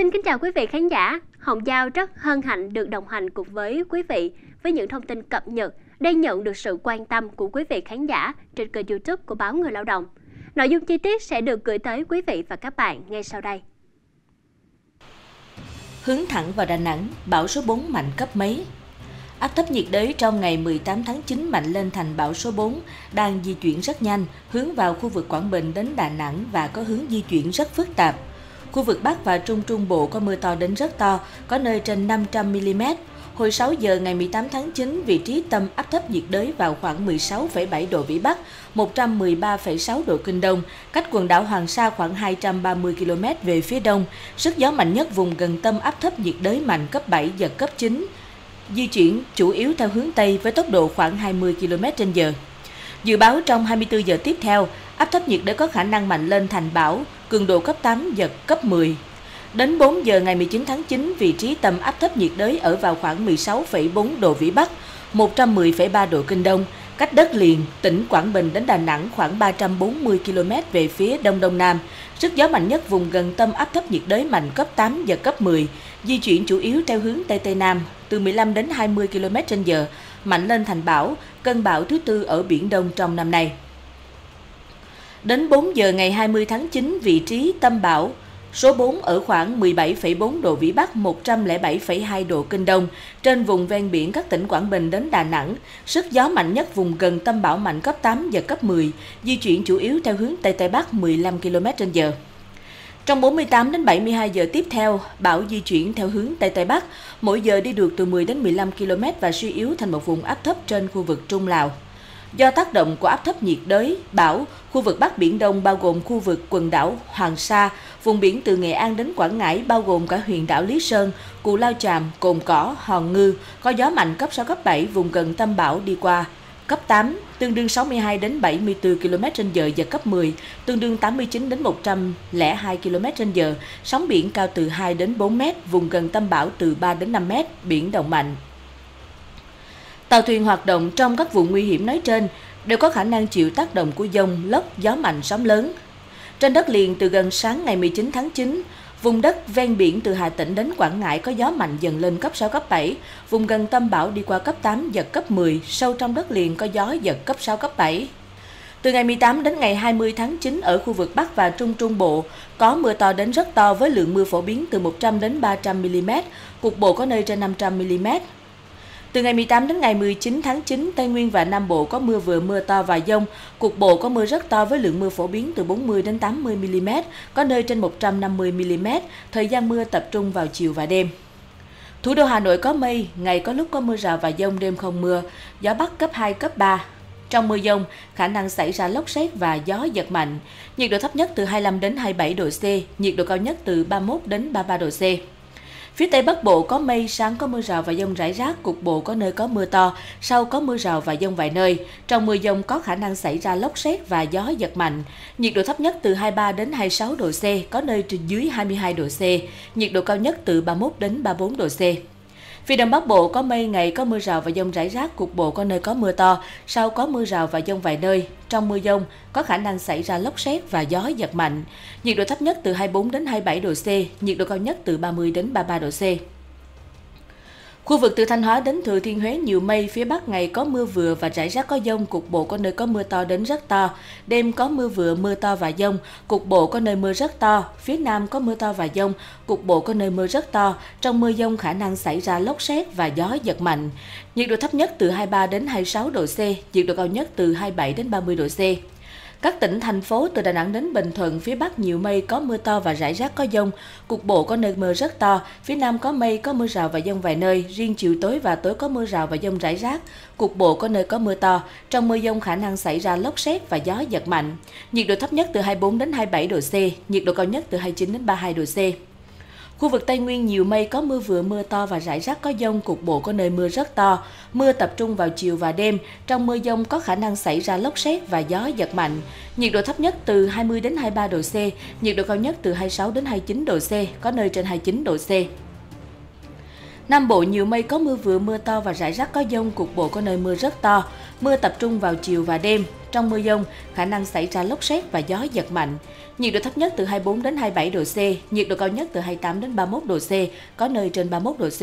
Xin kính chào quý vị khán giả. Hồng Giao rất hân hạnh được đồng hành cùng với quý vị với những thông tin cập nhật đang nhận được sự quan tâm của quý vị khán giả trên kênh YouTube của Báo Người Lao Động. Nội dung chi tiết sẽ được gửi tới quý vị và các bạn ngay sau đây. Hướng thẳng vào Đà Nẵng, bão số 4 mạnh cấp mấy? Áp thấp nhiệt đới trong ngày 18 tháng 9 mạnh lên thành bão số 4, đang di chuyển rất nhanh, hướng vào khu vực Quảng Bình đến Đà Nẵng và có hướng di chuyển rất phức tạp. Khu vực Bắc và Trung Trung Bộ có mưa to đến rất to, có nơi trên 500 mm. Hồi 6 giờ ngày 18 tháng 9, vị trí tâm áp thấp nhiệt đới vào khoảng 16,7 độ Vĩ Bắc, 113,6 độ Kinh Đông, cách quần đảo Hoàng Sa khoảng 230 km về phía đông. Sức gió mạnh nhất vùng gần tâm áp thấp nhiệt đới mạnh cấp 7, giật cấp 9. Di chuyển chủ yếu theo hướng Tây với tốc độ khoảng 20 km/h. Dự báo trong 24 giờ tiếp theo, áp thấp nhiệt đới có khả năng mạnh lên thành bão, cường độ cấp 8, giật cấp 10. Đến 4 giờ ngày 19 tháng 9, vị trí tâm áp thấp nhiệt đới ở vào khoảng 16,4 độ Vĩ Bắc, 110,3 độ Kinh Đông, cách đất liền tỉnh Quảng Bình đến Đà Nẵng khoảng 340 km về phía đông đông nam. Sức gió mạnh nhất vùng gần tâm áp thấp nhiệt đới mạnh cấp 8, giật cấp 10, di chuyển chủ yếu theo hướng Tây Tây Nam, từ 15 đến 20 km/h, mạnh lên thành bão, cơn bão thứ tư ở Biển Đông trong năm nay. Đến 4 giờ ngày 20 tháng 9, vị trí tâm bão số 4 ở khoảng 17,4 độ Vĩ Bắc, 107,2 độ Kinh Đông, trên vùng ven biển các tỉnh Quảng Bình đến Đà Nẵng. Sức gió mạnh nhất vùng gần tâm bão mạnh cấp 8, giật cấp 10, di chuyển chủ yếu theo hướng Tây Tây Bắc 15 km/h. Trong 48 đến 72 giờ tiếp theo, bão di chuyển theo hướng Tây Tây Bắc, mỗi giờ đi được từ 10 đến 15 km và suy yếu thành một vùng áp thấp trên khu vực Trung Lào. Do tác động của áp thấp nhiệt đới, bão, khu vực Bắc Biển Đông bao gồm khu vực quần đảo Hoàng Sa, vùng biển từ Nghệ An đến Quảng Ngãi bao gồm cả huyện đảo Lý Sơn, Cù Lao Chàm, Cồn Cỏ, Hòn Ngư, có gió mạnh cấp 6, cấp 7, vùng gần tâm bão đi qua. Cấp 8, tương đương 62 đến 74 km/h, giật cấp 10, tương đương 89 đến 102 km/h, sóng biển cao từ 2 đến 4 m, vùng gần tâm bão từ 3 đến 5 m, biển động mạnh. Tàu thuyền hoạt động trong các vùng nguy hiểm nói trên đều có khả năng chịu tác động của dông, lốc, gió mạnh, sóng lớn. Trên đất liền từ gần sáng ngày 19 tháng 9, vùng đất ven biển từ Hà Tĩnh đến Quảng Ngãi có gió mạnh dần lên cấp 6, cấp 7, vùng gần tâm bão đi qua cấp 8, giật cấp 10, sâu trong đất liền có gió giật cấp 6, cấp 7. Từ ngày 18 đến ngày 20 tháng 9 ở khu vực Bắc và Trung Trung Bộ có mưa to đến rất to với lượng mưa phổ biến từ 100 đến 300 mm, cục bộ có nơi trên 500 mm. Từ ngày 18 đến ngày 19 tháng 9, Tây Nguyên và Nam Bộ có mưa vừa, mưa to và dông. Cục bộ có mưa rất to với lượng mưa phổ biến từ 40 đến 80 mm, có nơi trên 150 mm. Thời gian mưa tập trung vào chiều và đêm. Thủ đô Hà Nội có mây, ngày có lúc có mưa rào và dông, đêm không mưa, gió Bắc cấp 2, cấp 3. Trong mưa dông, khả năng xảy ra lốc sét và gió giật mạnh. Nhiệt độ thấp nhất từ 25 đến 27 độ C, nhiệt độ cao nhất từ 31 đến 33 độ C. Phía Tây Bắc Bộ có mây, sáng có mưa rào và dông rải rác, cục bộ có nơi có mưa to, sau có mưa rào và dông vài nơi. Trong mưa dông có khả năng xảy ra lốc sét và gió giật mạnh. Nhiệt độ thấp nhất từ 23 đến 26 độ C, có nơi dưới 22 độ C. Nhiệt độ cao nhất từ 31 đến 34 độ C. Phía Đông Bắc Bộ có mây, ngày có mưa rào và dông rải rác, cục bộ có nơi có mưa to, sau có mưa rào và dông vài nơi. Trong mưa dông có khả năng xảy ra lốc sét và gió giật mạnh. Nhiệt độ thấp nhất từ 24 đến 27 độ C, nhiệt độ cao nhất từ 30 đến 33 độ C. Khu vực từ Thanh Hóa đến Thừa Thiên Huế nhiều mây, phía Bắc ngày có mưa vừa và rải rác có dông, cục bộ có nơi có mưa to đến rất to, đêm có mưa vừa, mưa to và dông, cục bộ có nơi mưa rất to, phía Nam có mưa to và dông, cục bộ có nơi mưa rất to, trong mưa dông khả năng xảy ra lốc sét và gió giật mạnh. Nhiệt độ thấp nhất từ 23 đến 26 độ C, nhiệt độ cao nhất từ 27 đến 30 độ C. Các tỉnh, thành phố từ Đà Nẵng đến Bình Thuận, phía Bắc nhiều mây, có mưa to và rải rác có dông, cục bộ có nơi mưa rất to, phía Nam có mây, có mưa rào và dông vài nơi, riêng chiều tối và tối có mưa rào và dông rải rác, cục bộ có nơi có mưa to, trong mưa dông khả năng xảy ra lốc sét và gió giật mạnh. Nhiệt độ thấp nhất từ 24 đến 27 độ C, nhiệt độ cao nhất từ 29 đến 32 độ C. Khu vực Tây Nguyên nhiều mây, có mưa vừa, mưa to và rải rác có dông, cục bộ có nơi mưa rất to. Mưa tập trung vào chiều và đêm. Trong mưa dông có khả năng xảy ra lốc sét và gió giật mạnh. Nhiệt độ thấp nhất từ 20 đến 23 độ C, nhiệt độ cao nhất từ 26 đến 29 độ C, có nơi trên 29 độ C. Nam Bộ nhiều mây có mưa vừa, mưa to và rải rác có dông, cục bộ có nơi mưa rất to. Mưa tập trung vào chiều và đêm. Trong mưa dông, khả năng xảy ra lốc sét và gió giật mạnh. Nhiệt độ thấp nhất từ 24 đến 27 độ C, nhiệt độ cao nhất từ 28 đến 31 độ C, có nơi trên 31 độ C.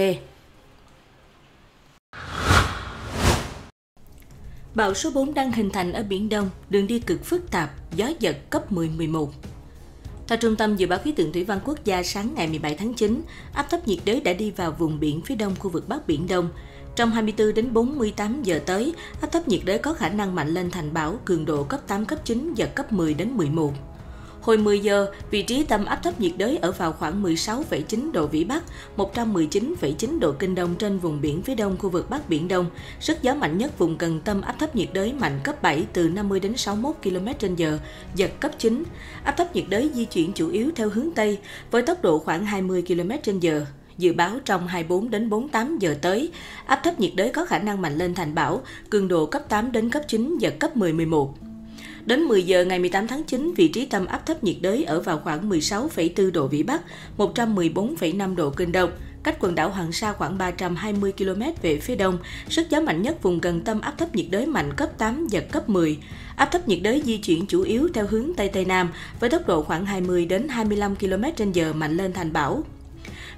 Bão số 4 đang hình thành ở Biển Đông, đường đi cực phức tạp, gió giật cấp 10-11. Theo Trung tâm Dự báo khí tượng Thủy văn Quốc gia, sáng ngày 17 tháng 9, áp thấp nhiệt đới đã đi vào vùng biển phía đông khu vực Bắc Biển Đông. Trong 24 đến 48 giờ tới, áp thấp nhiệt đới có khả năng mạnh lên thành bão, cường độ cấp 8, cấp 9, giật cấp 10 đến 11. Hồi 10 giờ, vị trí tâm áp thấp nhiệt đới ở vào khoảng 16,9 độ Vĩ Bắc, 119,9 độ Kinh Đông trên vùng biển phía đông khu vực Bắc Biển Đông. Sức gió mạnh nhất vùng gần tâm áp thấp nhiệt đới mạnh cấp 7 từ 50 đến 61 km/h, giật cấp 9. Áp thấp nhiệt đới di chuyển chủ yếu theo hướng Tây, với tốc độ khoảng 20 km/h. Dự báo trong 24 đến 48 giờ tới, áp thấp nhiệt đới có khả năng mạnh lên thành bão, cường độ cấp 8 đến cấp 9, giật cấp 10-11. Đến 10 giờ ngày 18 tháng 9, vị trí tâm áp thấp nhiệt đới ở vào khoảng 16,4 độ Vĩ Bắc, 114,5 độ Kinh Đông, cách quần đảo Hoàng Sa khoảng 320 km về phía đông. Sức gió mạnh nhất vùng gần tâm áp thấp nhiệt đới mạnh cấp 8, giật cấp 10. Áp thấp nhiệt đới di chuyển chủ yếu theo hướng Tây Tây Nam, với tốc độ khoảng 20 đến 25 km/h, mạnh lên thành bão.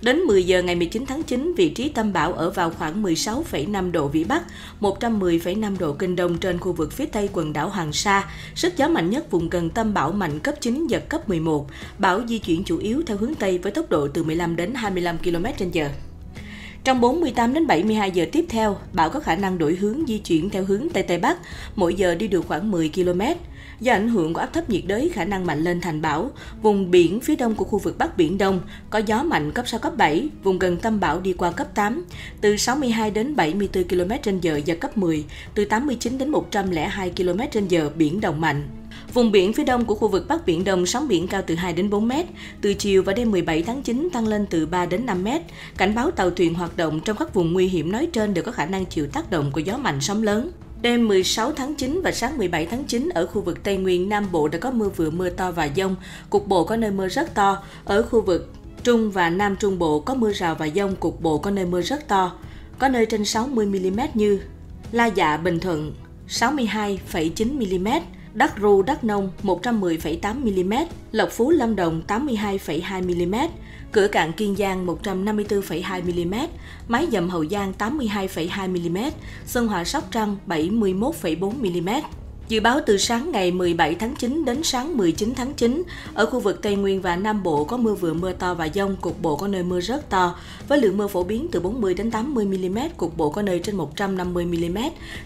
Đến 10 giờ ngày 19 tháng 9, vị trí tâm bão ở vào khoảng 16,5 độ Vĩ Bắc, 110,5 độ Kinh Đông trên khu vực phía Tây quần đảo Hoàng Sa. Sức gió mạnh nhất vùng gần tâm bão mạnh cấp 9, giật cấp 11. Bão di chuyển chủ yếu theo hướng Tây với tốc độ từ 15 đến 25 km/h. Trong 48 đến 72 giờ tiếp theo, bão có khả năng đổi hướng, di chuyển theo hướng Tây Tây Bắc, mỗi giờ đi được khoảng 10 km. Do ảnh hưởng của áp thấp nhiệt đới khả năng mạnh lên thành bão, vùng biển phía đông của khu vực Bắc Biển Đông có gió mạnh cấp 6, cấp 7, vùng gần tâm bão đi qua cấp 8, từ 62 đến 74 km/h, giật cấp 10, từ 89 đến 102 km/h, biển động mạnh. Vùng biển phía đông của khu vực Bắc Biển Đông sóng biển cao từ 2 đến 4 mét, từ chiều và đêm 17 tháng 9 tăng lên từ 3 đến 5 mét. Cảnh báo tàu thuyền hoạt động trong các vùng nguy hiểm nói trên đều có khả năng chịu tác động của gió mạnh, sóng lớn. Đêm 16 tháng 9 và sáng 17 tháng 9, ở khu vực Tây Nguyên, Nam Bộ đã có mưa vừa, mưa to và dông, cục bộ có nơi mưa rất to. Ở khu vực Trung và Nam Trung Bộ có mưa rào và dông, cục bộ có nơi mưa rất to, có nơi trên 60 mm như La Dạ, Bình Thuận 62,9 mm, Đắk Ru, Đắk Nông 110,8 mm, Lộc Phú, Lâm Đồng 82,2 mm, Cửa Cạn, Kiên Giang 154,2 mm, Mái Dầm, Hậu Giang 82,2 mm, Sơn Hòa, Sóc Trăng 71,4 mm. Dự báo từ sáng ngày 17 tháng 9 đến sáng 19 tháng 9, ở khu vực Tây Nguyên và Nam Bộ có mưa vừa, mưa to và dông, cục bộ có nơi mưa rất to, với lượng mưa phổ biến từ 40 đến 80 mm, cục bộ có nơi trên 150 mm.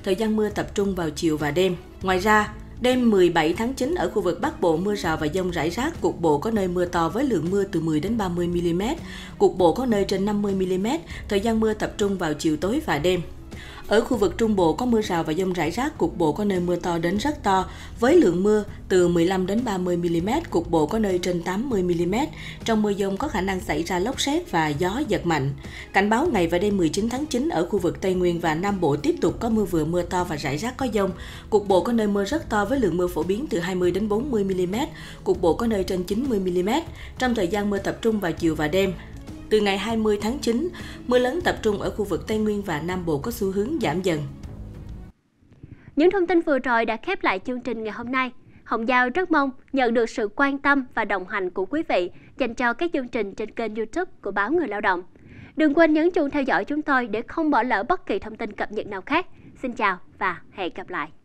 Thời gian mưa tập trung vào chiều và đêm. Ngoài ra, đêm 17 tháng 9 ở khu vực Bắc Bộ mưa rào và dông rải rác, cục bộ có nơi mưa to với lượng mưa từ 10 đến 30 mm, cục bộ có nơi trên 50 mm, thời gian mưa tập trung vào chiều tối và đêm. Ở khu vực Trung Bộ có mưa rào và dông rải rác, cục bộ có nơi mưa to đến rất to với lượng mưa từ 15 đến 30 mm, cục bộ có nơi trên 80 mm. Trong mưa dông có khả năng xảy ra lốc sét và gió giật mạnh. Cảnh báo ngày và đêm 19 tháng 9 ở khu vực Tây Nguyên và Nam Bộ tiếp tục có mưa vừa, mưa to và rải rác có dông, cục bộ có nơi mưa rất to với lượng mưa phổ biến từ 20 đến 40 mm, cục bộ có nơi trên 90 mm. Trong thời gian mưa tập trung vào chiều và đêm. Từ ngày 20 tháng 9, mưa lớn tập trung ở khu vực Tây Nguyên và Nam Bộ có xu hướng giảm dần. Những thông tin vừa rồi đã khép lại chương trình ngày hôm nay. Hồng Giao rất mong nhận được sự quan tâm và đồng hành của quý vị dành cho các chương trình trên kênh YouTube của Báo Người Lao Động. Đừng quên nhấn chuông theo dõi chúng tôi để không bỏ lỡ bất kỳ thông tin cập nhật nào khác. Xin chào và hẹn gặp lại!